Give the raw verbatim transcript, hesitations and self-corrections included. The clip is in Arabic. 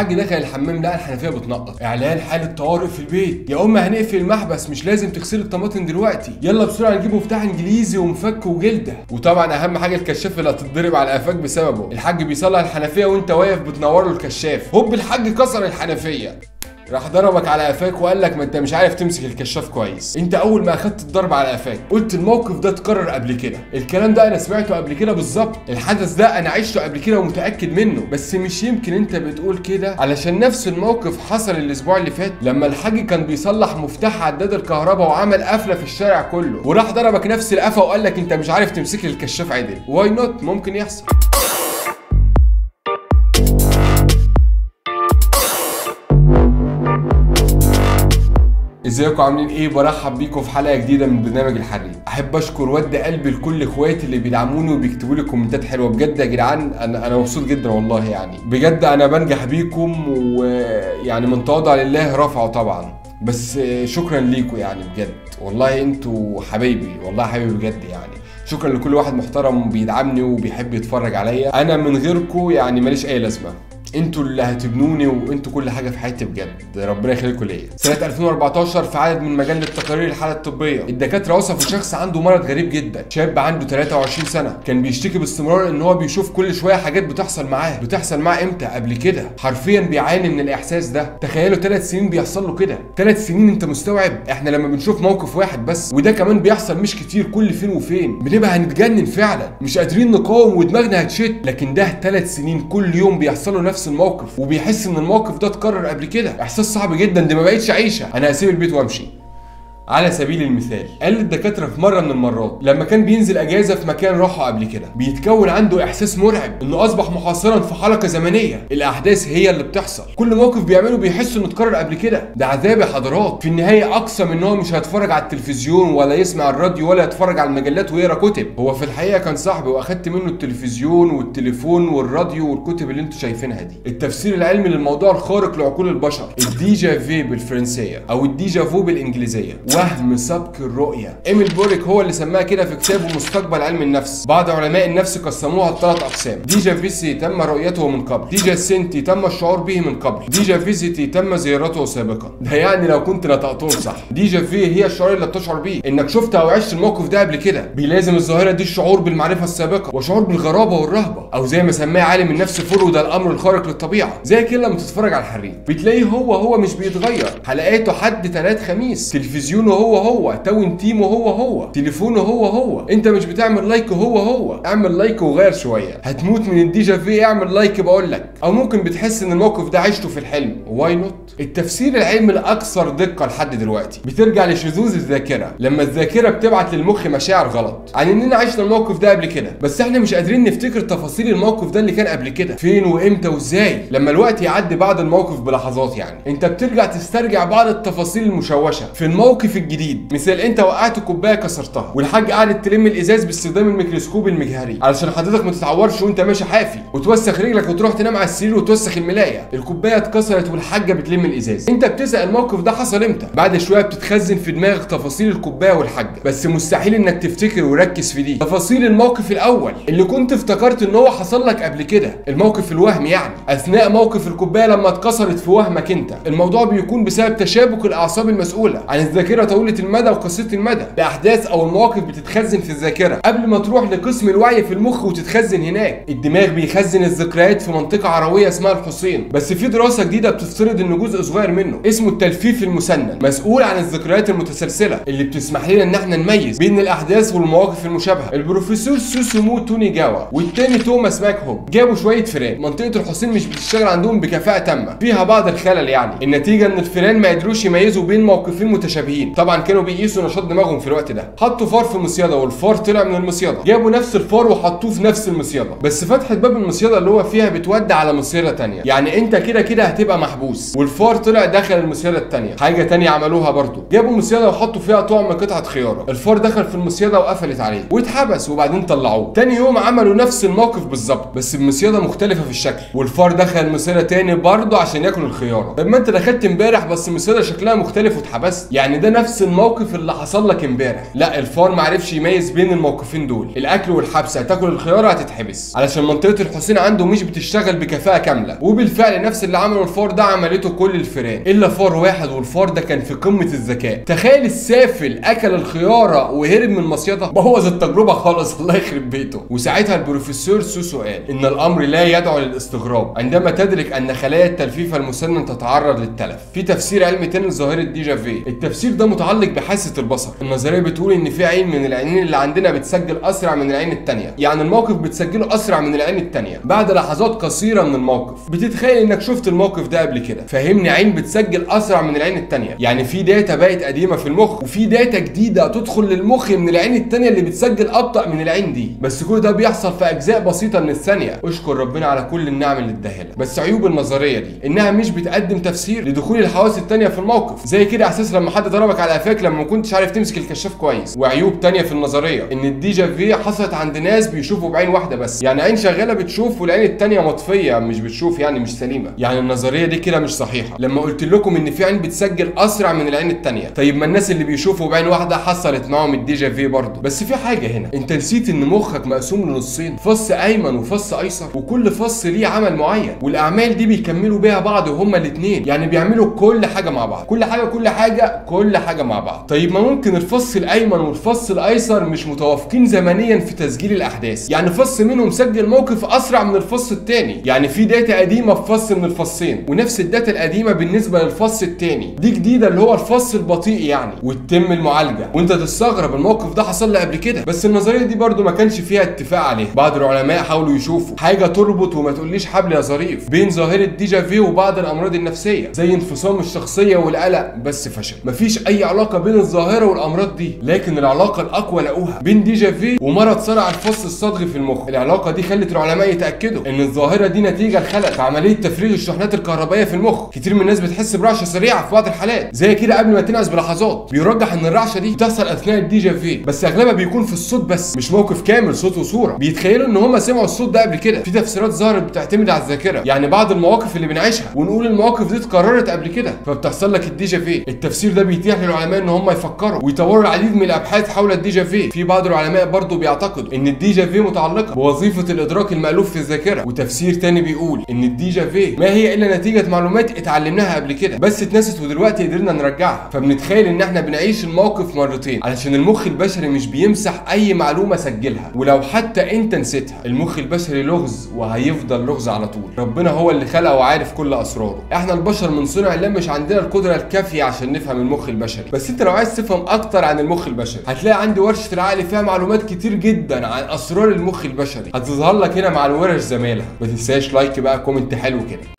الحاج دخل الحمام لقى الحنفيه بتنقط، اعلان حاله طوارئ في البيت. يا اما هنقفل المحبس، مش لازم تغسلي الطماطم دلوقتي، يلا بسرعه نجيب مفتاح انجليزي ومفك وجلده. وطبعا اهم حاجه الكشاف اللي هتتضرب على قفاك بسببه. الحاج بيصلح الحنفيه وانت واقف بتنور له الكشاف، هوب الحاج كسر الحنفيه، راح ضربك على قفاك وقال لك ما انت مش عارف تمسك الكشاف كويس. انت اول ما اخدت الضرب على قفاك قلت الموقف ده اتكرر قبل كده، الكلام ده انا سمعته قبل كده بالظبط، الحدث ده انا عشته قبل كده ومتاكد منه، بس مش يمكن انت بتقول كده علشان نفس الموقف حصل الاسبوع اللي فات لما الحاج كان بيصلح مفتاح عداد الكهرباء وعمل قفله في الشارع كله، وراح ضربك نفس القفا وقال لك انت مش عارف تمسك الكشاف عدل. واي نوت، ممكن يحصل. ازيكم عاملين ايه؟ برحب بيكم في حلقه جديده من برنامج الحريت. احب اشكر ود قلبي لكل اخواتي اللي بيدعموني وبيكتبوا لي كومنتات حلوه، بجد يا جدعان انا انا مبسوط جدا والله، يعني بجد انا بنجح بيكم، ويعني من تواضع لله رفعه طبعا، بس شكرا ليكم يعني بجد والله، انتوا حبايبي والله، حبايبي بجد يعني. شكرا لكل واحد محترم بيدعمني وبيحب يتفرج عليا، انا من غيركم يعني ماليش اي لازمه، انتوا اللي هتبنوني وانتوا كل حاجه في حياتي بجد، ربنا يخليكم ليا. سنه ألفين وأربعتاشر في عدد من مجله تقارير الحاله الطبيه، الدكاتره وصفوا شخص عنده مرض غريب جدا، شاب عنده تلاتة وعشرين سنه، كان بيشتكي باستمرار ان هو بيشوف كل شويه حاجات بتحصل معاه، بتحصل معاه امتى؟ قبل كده، حرفيا بيعاني من الاحساس ده، تخيلوا ثلاث سنين بيحصل له كده، ثلاث سنين انت مستوعب؟ احنا لما بنشوف موقف واحد بس، وده كمان بيحصل مش كتير، كل فين وفين، بنبقى هنتجنن فعلا، مش قادرين نقاوم ودماغنا هتشت، لكن ده ثلاث سنين كل يوم بيحصل له نفس الموقف وبيحس ان الموقف ده اتكرر قبل كده، احساس صعب جدا، دي ما بقتش عيشه، انا هسيب البيت وامشي. على سبيل المثال، قال الدكاتره في مره من المرات لما كان بينزل اجازه في مكان راحه قبل كده، بيتكون عنده احساس مرعب انه اصبح محاصرا في حلقه زمنيه، الاحداث هي اللي بتحصل، كل موقف بيعمله بيحس انه اتكرر قبل كده، ده عذاب يا حضرات. في النهايه اقسم ان هو مش هيتفرج على التلفزيون ولا يسمع الراديو ولا يتفرج على المجلات ويقرا كتب، هو في الحقيقه كان صاحبي واخدت منه التلفزيون والتليفون والراديو والكتب اللي انتوا شايفينها دي. التفسير العلمي للموضوع الخارق لعقول البشر، الديجافو بالفرنسيه او الديجافو بالانجليزيه، وهم سبق الرؤية. إيميل بوريك هو اللي سماها كده في كتابه مستقبل علم النفس. بعض علماء النفس قسموها لثلاث أقسام: ديجا فيسي تم رؤيته من قبل، ديجا سنتي تم الشعور به من قبل، ديجا فيزيتي تم زيارته سابقا. ده يعني لو كنت نطقتهم صح، ديجا في هي الشعور اللي بتشعر بيه إنك شفت أو عشت الموقف ده قبل كده، بيلازم الظاهرة دي الشعور بالمعرفة السابقة وشعور بالغرابة والرهبة، أو زي ما سماه عالم النفس فرويد ده الأمر الخارق للطبيعة. زي كده لما تتفرج على الحريت بتلاقيه هو هو مش بيتغير، حلقاته حد تلات خميس، تلفزيونه هو هو، تاون تيمه هو هو، تليفونه هو هو، انت مش بتعمل لايك هو هو، اعمل لايك وغير شويه، هتموت من الديجافو اعمل لايك بقول لك، او ممكن بتحس ان الموقف ده عشته في الحلم، واي نوت. التفسير العلمي الاكثر دقه لحد دلوقتي بترجع لشذوذ الذاكره، لما الذاكره بتبعت للمخ مشاعر غلط عن اننا عشنا الموقف ده قبل كده، بس احنا مش قادرين نفتكر تفاصيل الموقف ده اللي كان قبل كده، فين وامتى وازاي، لما الوقت يعدي بعد الموقف بلحظات يعني، انت بترجع تسترجع بعض التفاصيل المشوشه في الموقف الجديد. مثال، انت وقعت كوبايه كسرتها والحاج قعدت تلم الازاز باستخدام الميكروسكوب المجهري علشان حضرتك ما تتعورش وانت ماشي حافي، وتوسخ رجلك وتروح تنام على السرير وتوسخ الملايه، الكوبايه اتكسرت والحاجه بتلم الازاز، انت بتسال الموقف ده حصل امتى، بعد شويه بتتخزن في دماغك تفاصيل الكوبايه والحاجه، بس مستحيل انك تفتكر وركز في دي تفاصيل الموقف الاول اللي كنت افتكرت ان هو حصل لك قبل كده، الموقف الوهم يعني اثناء موقف الكوبايه لما اتكسرت في وهمك انت. الموضوع بيكون بسبب تشابك الاعصاب المسؤوله عن الذاكره طويله المدى وقصيره المدى، الاحداث او المواقف بتتخزن في الذاكره قبل ما تروح لقسم الوعي في المخ وتتخزن هناك. الدماغ بيخزن الذكريات في منطقه عرويه اسمها الحصين، بس في دراسه جديده بتفترض ان جزء صغير منه اسمه التلفيف المسنن مسؤول عن الذكريات المتسلسله اللي بتسمح لنا ان احنا نميز بين الاحداث والمواقف المشابهه. البروفيسور سوسومو تونيجاوا والتاني توماس ماكهوب جابوا شويه فئران منطقه الحصين مش بتشتغل عندهم بكفاءه تامه، فيها بعض الخلل يعني، النتيجه ان الفئران ما قدروش يميزوا بين موقفين متشابهين، طبعا كانوا بيقيسوا نشاط دماغهم في الوقت ده، حطوا فار في مصيده والفار طلع من المصيده، جابوا نفس الفار وحطوه في نفس المصيده، بس فتحه باب المصيده اللي هو فيها بتودي على مصيده ثانيه، يعني انت كده كده هتبقى محبوس، والفار طلع دخل المصيده الثانيه. حاجه ثانيه عملوها برضو، جابوا مصيده وحطوا فيها طعم قطعه خياره، الفار دخل في المصيده وقفلت عليه واتحبس وبعدين طلعوه، ثاني يوم عملوا نفس الموقف بالظبط بس بمصيده مختلفه في الشكل، والفار دخل المصيده ثاني برضو عشان ياكل الخياره. طب ما انت دخلت امبارح بس المصيده شكلها مختلف واتحبست، يعني ده نفس الموقف اللي حصل لك امبارح، لا الفار معرفش يميز بين الموقفين دول، الاكل والحبس، هتاكل الخيار هتتحبس، علشان منطقه الحسين عنده مش بتشتغل بكفاءه كامله، وبالفعل نفس اللي عمله الفار ده عملته كل الفئران الا فار واحد، والفار ده كان في قمه الذكاء. تخيل السافل اكل الخياره وهرب من المصيده، بوظ التجربه خالص الله يخرب بيته. وساعتها البروفيسور سوسو قال ان الامر لا يدعو للاستغراب عندما تدرك ان خلايا التلفيف المسنن تتعرض للتلف. في تفسير علمي تاني لظاهره ديجافو، التفسير ده متعلق بحاسه البصر. النظريه بتقول ان في عين من العينين اللي عندنا بتسجل اسرع من العين الثانيه، يعني الموقف بتسجله اسرع من العين الثانيه. بعد لحظات قصيره من الموقف بتتخيل انك شفت الموقف ده قبل كده، فهمني عين بتسجل اسرع من العين الثانيه، يعني في داتا بقت قديمه في المخ وفي داتا جديده تدخل للمخ من العين الثانيه اللي بتسجل ابطا من العين دي، بس كل ده بيحصل في اجزاء بسيطه من الثانيه. اشكر ربنا على كل النعم اللي اداها. بس عيوب النظريه دي انها مش بتقدم تفسير لدخول الحواس الثانيه في الموقف، زي كده احساس لما حد ضربك على قفاك لما ما كنتش عارف تمسك الكشاف كويس. وعيوب ثانيه في النظريه ان الديجافو حصلت عند ناس بيشوفوا بعين واحده بس، يعني عين شغاله بتشوف والعين الثانيه مطفيه مش بتشوف، يعني مش سليمه. يعني النظريه دي كده مش صحيحه. لما قلت لكم ان في عين بتسجل اسرع من العين الثانيه، طيب ما الناس اللي بيشوفوا بعين واحده حصلت معاهم الديجافو برضه. بس في حاجه هنا، انت نسيت ان مخك مقسوم لنصين، فص ايمن وفص ايسر، وكل فص ليه عمل معين، والاعمال دي بيكملوا بيها بعض وهما الاثنين، يعني بيعملوا كل حاجه مع بعض، كل حاجه كل حاجه كل حاجه مع بعض. طيب ما ممكن الفص الايمن والفص الايسر مش متوافقين زمنيا في تسجيل الاحداث، يعني فص منهم سجل موقف اسرع من الفص الثاني، يعني في داتا قديمه في فص من الفصين، ونفس الداتا القديمه بالنسبه للفص الثاني، دي جديده اللي هو الفص البطيء يعني، وتتم المعالجه. وانت تستغرب الموقف ده حصل لي قبل كده، بس النظريه دي برده ما كانش فيها اتفاق عليها. بعض العلماء حاولوا يشوفوا حاجه تربط وما تقوليش حبل يا ظريف بين ظاهره ديجافو وبعض الامراض النفسيه زي انفصام الشخصيه والقلق، بس فشل. مفيش اي علاقه بين الظاهره والامراض دي، لكن العلاقه الاقوى لقوها بين ديجافو ومرض صرع الفص الصدغي في المخ. العلاقه دي خلت العلماء يتاكدوا ان الظاهره دي نتيجه لخلل في عمليه تفريغ الشحنات الكهربائيه في المخ. كتير من الناس بتحس برعشه سريعه في بعض الحالات زي كده قبل ما تنعس بلحظات، بيرجح ان الرعشه دي بتحصل اثناء الديجافو، بس اغلبها بيكون في الصوت بس مش موقف كامل، صوت وصوره، بيتخيلوا ان هم سمعوا الصوت ده قبل كده. في تفسيرات ظهرت بتعتمد على الذاكره، يعني بعض المواقف اللي بنعيشها ونقول المواقف دي اتكررت قبل كده فبتحصل لك الديجافو. التفسير ده بيتيح للعلماء ان هم يفكروا ويطوروا العديد من الابحاث حول الديجافو. في بعض العلماء برضه بيعتقدوا ان الديجافو متعلقه بوظيفه الادراك المالوف في الذاكره، وتفسير تاني بيقول ان الديجافو ما هي الا نتيجه معلومات اتعلمناها قبل كده بس اتنست ودلوقتي قدرنا نرجعها، فبنتخيل ان احنا بنعيش الموقف مرتين علشان المخ البشري مش بيمسح اي معلومه سجلها ولو حتى انت نسيتها. المخ البشري لغز وهيفضل لغز على طول، ربنا هو اللي خلقه وعارف كل اسراره. احنا البشر من صنع الله مش عندنا القدره الكافيه عشان نفهم المخ البشري، بس انت لو عايز تفهم اكتر عن المخ البشري هتلاقي عندي ورشه العقل فيها معلومات كتير جدا عن اسرار المخ البشري، هتظهر لك هنا مع الورش زميلها. ما تنساش لايك بقى، كومنت حلو كده.